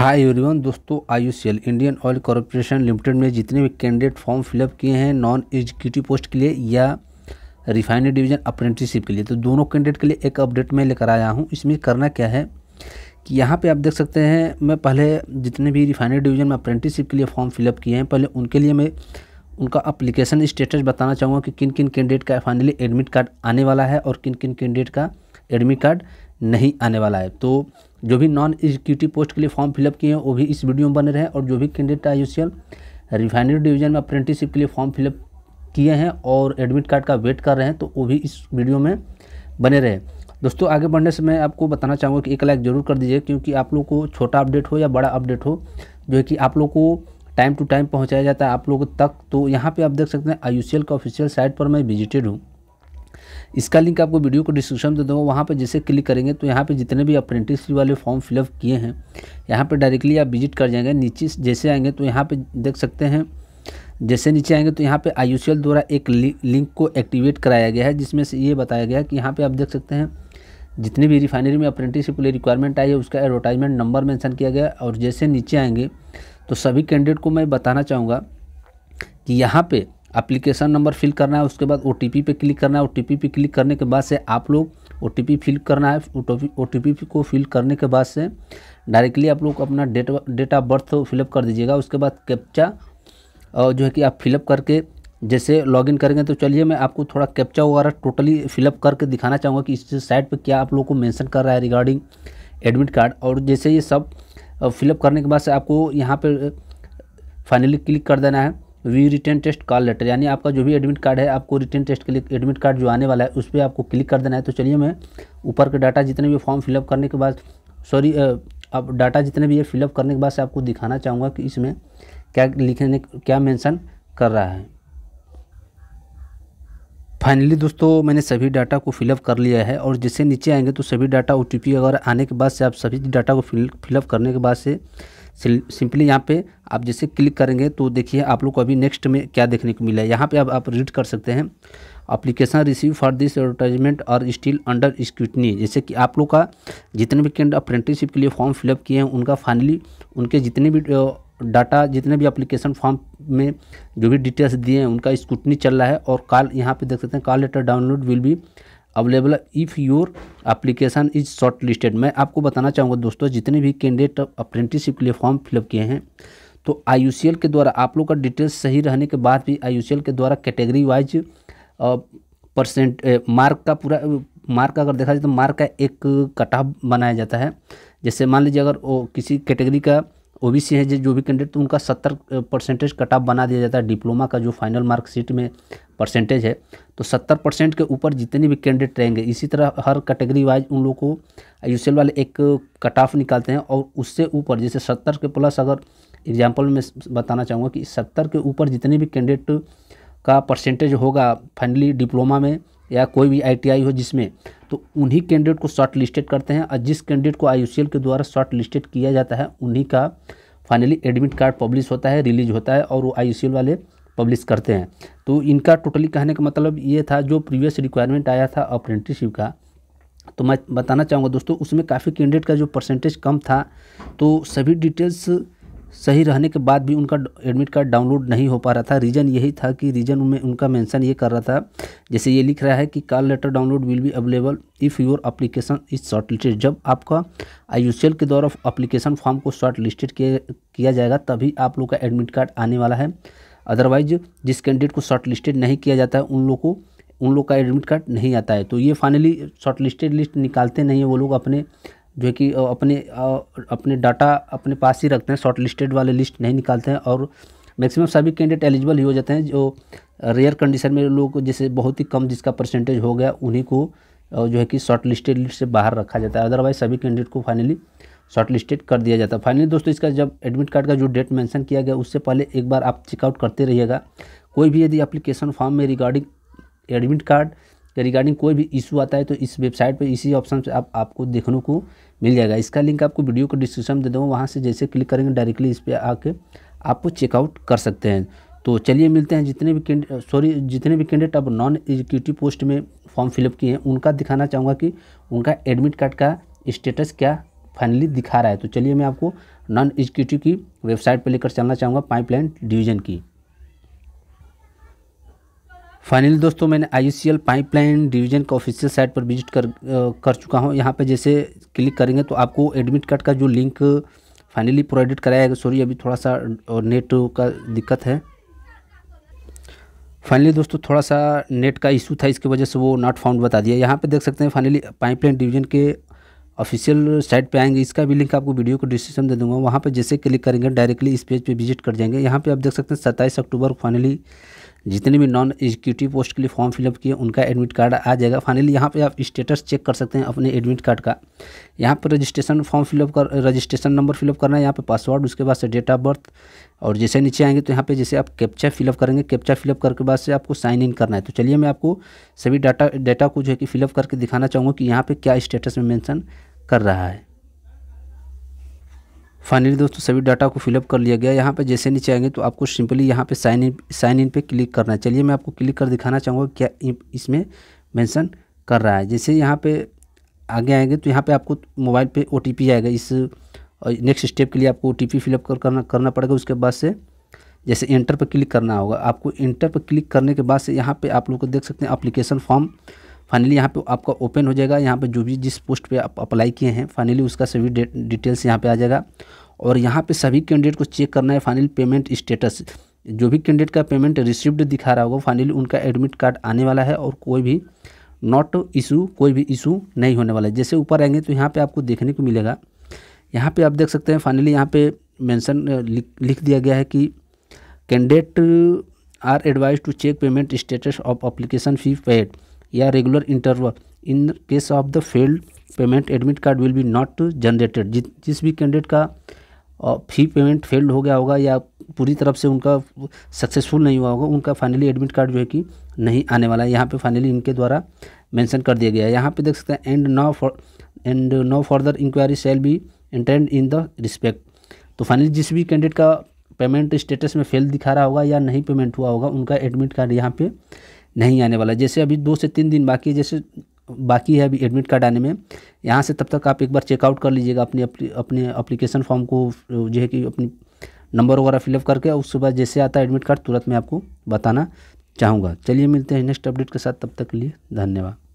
हाय everyone दोस्तों, IOCL Indian oil corporation limited में जितने भी कैंडिडेट फॉर्म फिलअप किए हैं नॉन एग्जीक्यूटिव पोस्ट के लिए या रिफाइनरी डिवीज़न अप्रेंटिसशिप के लिए, तो दोनों कैंडिडेट के लिए एक अपडेट मैं लेकर आया हूं। इसमें करना क्या है कि यहाँ पे आप देख सकते हैं, मैं पहले जितने भी रिफाइनरी डिवीज़न में अप्रेंटिसशिप के लिए फॉर्म फिलअप किए हैं पहले उनके लिए मैं उनका अप्लीकेशन स्टेटस बताना चाहूँगा कि किन किन कैंडिडेट का फाइनली एडमिट कार्ड आने वाला है और किन किन कैंडिडेट का एडमिट कार्ड नहीं आने वाला है। तो जो भी नॉन एग्जीक्यूटिव पोस्ट के लिए फॉर्म फिलअप किए हैं वो भी इस वीडियो में बने रहे हैं, और जो भी कैंडिडेट IOCL रिफाइनरी डिवीज़न में अप्रेंटिसशिप के लिए फॉर्म फिलअप किए हैं और एडमिट कार्ड का वेट कर रहे हैं तो वो भी इस वीडियो में बने रहे। दोस्तों, आगे बढ़ने से मैं आपको बताना चाहूँगा कि एक लाइक ज़रूर कर दीजिए, क्योंकि आप लोग को छोटा अपडेट हो या बड़ा अपडेट हो जो है कि आप लोग को टाइम टू टाइम पहुँचाया जाता है आप लोगों तक। तो यहाँ पर आप देख सकते हैं IOCL का ऑफिशियल साइट पर मैं विजिटेड हूँ, इसका लिंक आपको वीडियो को डिस्क्रिप्शन में दूँगा। वहाँ पर जैसे क्लिक करेंगे तो यहाँ पे जितने भी अप्रेंटिसशिप वाले फॉर्म फिलअप किए हैं यहाँ पे डायरेक्टली आप विजिट कर जाएंगे। नीचे जैसे आएंगे तो यहाँ पे देख सकते हैं, जैसे नीचे आएंगे तो यहाँ पे IOCL द्वारा एक लिंक को एक्टिवेट कराया गया है, जिसमें से ये बताया गया कि यहाँ पर आप देख सकते हैं जितने भी रिफाइनरी में अप्रेंटिसशिप के लिए रिक्वायरमेंट आई है उसका एडवर्टाइजमेंट नंबर मेंशन किया गया। और जैसे नीचे आएंगे तो सभी कैंडिडेट को मैं बताना चाहूँगा कि यहाँ पर एप्लीकेशन नंबर फिल करना है, उसके बाद OTP पे क्लिक करना है। OTP पे क्लिक करने के बाद से आप लोग OTP फिल करना है, OTP को फिल करने के बाद से डायरेक्टली आप लोग अपना डेट ऑफ बर्थ फिलअप कर दीजिएगा। उसके बाद कैप्चा जो है कि आप फिलअप करके जैसे लॉगिन करेंगे, तो चलिए मैं आपको थोड़ा कैप्चा वगैरह टोटली फिलअप करके दिखाना चाहूँगा कि इस साइट पर क्या आप लोग को मैंसन कर रहा है रिगार्डिंग एडमिट कार्ड। और जैसे ये सब फिलअप करने के बाद से आपको यहाँ पर फाइनली क्लिक कर देना है we return test call letter, यानी आपका जो भी एडमिट कार्ड है आपको रिटर्न टेस्ट के लिए एडमिट कार्ड जो आने वाला है उस पर आपको क्लिक कर देना है। तो चलिए मैं ऊपर के डाटा जितने भी फॉर्म फिलअप करने के बाद आप डाटा जितने भी ये फिलअप करने के बाद से आपको दिखाना चाहूँगा कि इसमें क्या क्या मेंशन कर रहा है। फाइनली दोस्तों, मैंने सभी डाटा को फिलअप कर लिया है, और जैसे नीचे आएंगे तो सभी डाटा OTP वगैरह आने के बाद से आप सभी डाटा को फिलअप करने के बाद से सिंपली यहाँ पे आप जैसे क्लिक करेंगे तो देखिए आप लोग को अभी नेक्स्ट में क्या देखने को मिला है। यहाँ पे आप रीड कर सकते हैं, application receive for this advertisement और स्टिल अंडर स्क्रूटनी, जैसे कि आप लोग का जितने भी कैंडिडेट अप्रेंटिसशिप के लिए फॉर्म फिलअप किए हैं उनका फाइनली उनके जितने भी डाटा जितने भी एप्लीकेशन फॉर्म में जो भी डिटेल्स दिए हैं उनका स्क्रूटनी चल रहा है। और कॉल यहाँ पे देख सकते हैं, call letter download will be available if your application is short listed. मैं आपको बताना चाहूँगा दोस्तों, जितने भी कैंडिडेट अप्रेंटिसशिप के लिए फॉर्म फिलअप किए हैं तो IOCL के द्वारा आप लोग का डिटेल्स सही रहने के बाद भी IOCL के द्वारा कैटेगरी वाइज परसेंट मार्क का पूरा मार्क अगर देखा जाए तो मार्क का एक कट ऑफ बनाया जाता है। जैसे मान लीजिए अगर किसी कैटेगरी का OBC है जो भी कैंडिडेट, तो उनका 70% कट ऑफ बना दिया जाता है। डिप्लोमा का जो फाइनल मार्कशीट में परसेंटेज है तो 70% के ऊपर जितने भी कैंडिडेट रहेंगे, इसी तरह हर कैटेगरी वाइज उन लोगों को IOCL वाले एक कट ऑफ निकालते हैं, और उससे ऊपर जैसे 70 के प्लस, अगर एग्जांपल में बताना चाहूँगा कि 70 के ऊपर जितने भी कैंडिडेट का परसेंटेज होगा फाइनली डिप्लोमा में या कोई भी ITI हो जिसमें, तो उन्हीं कैंडिडेट को शॉर्ट लिस्टेड करते हैं। और जिस कैंडिडेट को IOCL के द्वारा शॉर्ट लिस्टेड किया जाता है उन्हीं का फाइनली एडमिट कार्ड पब्लिश होता है, रिलीज होता है, और वो IOCL वाले पब्लिश करते हैं। तो इनका टोटली कहने का मतलब ये था, जो प्रीवियस रिक्वायरमेंट आया था अप्रेंटिसशिप का, तो मैं बताना चाहूँगा दोस्तों उसमें काफ़ी कैंडिडेट का जो परसेंटेज कम था, तो सभी डिटेल्स सही रहने के बाद भी उनका एडमिट कार्ड डाउनलोड नहीं हो पा रहा था। रीज़न यही था कि रीज़न में उनका मेंशन ये कर रहा था, जैसे ये लिख रहा है कि call letter download will be available if your application is short listed. जब आपका IOCL के द्वारा एप्लीकेशन फॉर्म को शॉर्ट लिस्टेड किया जाएगा तभी आप लोग का एडमिट कार्ड आने वाला है, अदरवाइज जिस कैंडिडेट को शॉर्ट लिस्टेड नहीं किया जाता है उन लोग का एडमिट कार्ड नहीं आता है। तो ये फाइनली शॉर्ट लिस्टेड लिस्ट निकालते नहीं है, वो लोग अपने जो है कि अपने डाटा अपने पास ही रखते हैं, शॉर्ट लिस्टेड वाले लिस्ट नहीं निकालते हैं। और मैक्सिमम सभी कैंडिडेट एलिजिबल ही हो जाते हैं, जो रेयर कंडीशन में लोग जैसे बहुत ही कम जिसका परसेंटेज हो गया उन्हीं को जो है कि शॉर्ट लिस्टेड लिस्ट से बाहर रखा जाता है, अदरवाइज सभी कैंडिडेट को फाइनली शॉर्ट लिस्टेड कर दिया जाता है। फाइनली दोस्तों, इसका जब एडमिट कार्ड का जो डेट मेंशन किया गया उससे पहले एक बार आप चेकआउट करते रहिएगा। कोई भी यदि एप्लीकेशन फॉर्म में रिगार्डिंग एडमिट कार्ड रिगार्डिंग कोई भी इशू आता है तो इस वेबसाइट पर इसी ऑप्शन से आपको देखने को मिल जाएगा। इसका लिंक आपको वीडियो को डिस्क्रिप्शन में दे दूँगा, वहाँ से जैसे क्लिक करेंगे डायरेक्टली इस पर आके आपको चेकआउट कर सकते हैं। तो चलिए मिलते हैं, जितने भी कैंडिडेट अब नॉन एग्जीक्यूटिव पोस्ट में फॉर्म फिलअप किए हैं उनका दिखाना चाहूँगा कि उनका एडमिट कार्ड का स्टेटस क्या फाइनली दिखा रहा है। तो चलिए मैं आपको नॉन एग्जीक्यूटिव की वेबसाइट पर लेकर चलना चाहूँगा, पाइपलाइन डिवीज़न की। फाइनली दोस्तों मैंने IUCL पाइपलाइन डिवीज़न का ऑफिशियल साइट पर विजिट कर चुका हूँ। यहाँ पे जैसे क्लिक करेंगे तो आपको एडमिट कार्ड का जो लिंक फाइनली प्रोवाइडेड कराया गया। सॉरी अभी थोड़ा सा नेट का दिक्कत है। फाइनली दोस्तों थोड़ा सा नेट का इशू था, इसकी वजह से वो नॉट फाउंड बता दिया। यहाँ पे देख सकते हैं फाइनली पाइपलाइन डिवीज़न के ऑफिशियल साइट पे आएंगे। इसका भी लिंक आपको वीडियो को डिस्क्रिप्शन दे दूंगा। वहाँ पे जैसे क्लिक करेंगे डायरेक्टली इस पेज पे विजिट कर जाएंगे। यहाँ पे आप देख सकते हैं 27 अक्टूबर फाइनली जितने भी नॉन एग्जीक्यूटिव पोस्ट के लिए फॉर्म फिलअप किए उनका एडमिट कार्ड आ जाएगा। फाइनली यहाँ पे आप स्टेटस चेक कर सकते हैं अपने एडमिट कार्ड का। यहाँ पर रजिस्ट्रेशन फॉर्म फिलअप कर रजिस्ट्रेशन नंबर फिलअप करना है, यहाँ पे पासवर्ड, उसके बाद से डेट ऑफ बर्थ, और जैसे नीचे आएंगे तो यहाँ पे जैसे आप कैप्चा फिलअप करेंगे, कैप्चा फिलअप करके बाद से आपको साइन इन करना है। तो चलिए मैं आपको सभी डाटा को जो है कि फिलअप करके दिखाना चाहूँगा कि यहाँ पर क्या स्टेटस में मेंशन कर रहा है। फाइनली दोस्तों सभी डाटा को फिलअप कर लिया गया। यहाँ पे जैसे नीचे आएंगे तो आपको सिंपली यहाँ पे साइन इन पे क्लिक करना है। चलिए मैं आपको क्लिक कर दिखाना चाहूँगा क्या इसमें मेंशन कर रहा है। जैसे यहाँ पे आगे आएंगे तो यहाँ पे आपको मोबाइल पे OTP आएगा। इस नेक्स्ट स्टेप के लिए आपको OTP फिलअप करना पड़ेगा। उसके बाद से जैसे एंटर पर क्लिक करना होगा आपको। एंटर पर क्लिक करने के बाद से यहाँ पर आप लोग देख सकते हैं एप्लीकेशन फॉर्म फाइनली यहाँ पे आपका ओपन हो जाएगा। यहाँ पे जो भी जिस पोस्ट पे आप अप्लाई किए हैं फाइनली उसका सभी डिटेल्स यहाँ पे आ जाएगा। और यहाँ पे सभी कैंडिडेट को चेक करना है फाइनली पेमेंट स्टेटस। जो भी कैंडिडेट का पेमेंट रिसिव्ड दिखा रहा होगा फाइनली उनका एडमिट कार्ड आने वाला है और कोई भी नॉट इशू, कोई भी इशू नहीं होने वाला है। जैसे ऊपर आएंगे तो यहाँ पर आपको देखने को मिलेगा। यहाँ पर आप देख सकते हैं फाइनली यहाँ पर मेंशन लिख दिया गया है कि candidate are advise to check payment status of application fee paid या regular interval in case of the failed payment admit card will be not generated. जिस भी कैंडिडेट का फी पेमेंट फेल्ड हो गया होगा या पूरी तरफ से उनका सक्सेसफुल नहीं हुआ होगा उनका फाइनली एडमिट कार्ड जो है कि नहीं आने वाला है। यहाँ पे फाइनली इनके द्वारा मेंशन कर दिया गया है। यहाँ पे देख सकते हैं and no further inquiry shall be entered in the respect. तो फाइनली जिस भी कैंडिडेट का पेमेंट स्टेटस में फेल दिखा रहा होगा या नहीं पेमेंट हुआ होगा उनका एडमिट कार्ड यहाँ पर नहीं आने वाला। जैसे अभी 2 से 3 दिन बाकी है, जैसे बाकी है अभी एडमिट कार्ड आने में। यहाँ से तब तक आप एक बार चेकआउट कर लीजिएगा अपने एप्लीकेशन फॉर्म को जो है कि अपनी नंबर वगैरह फिलअप करके। उसके बाद जैसे आता है एडमिट कार्ड तुरंत मैं आपको बताना चाहूँगा। चलिए मिलते हैं नेक्स्ट अपडेट के साथ, तब तक के लिए धन्यवाद।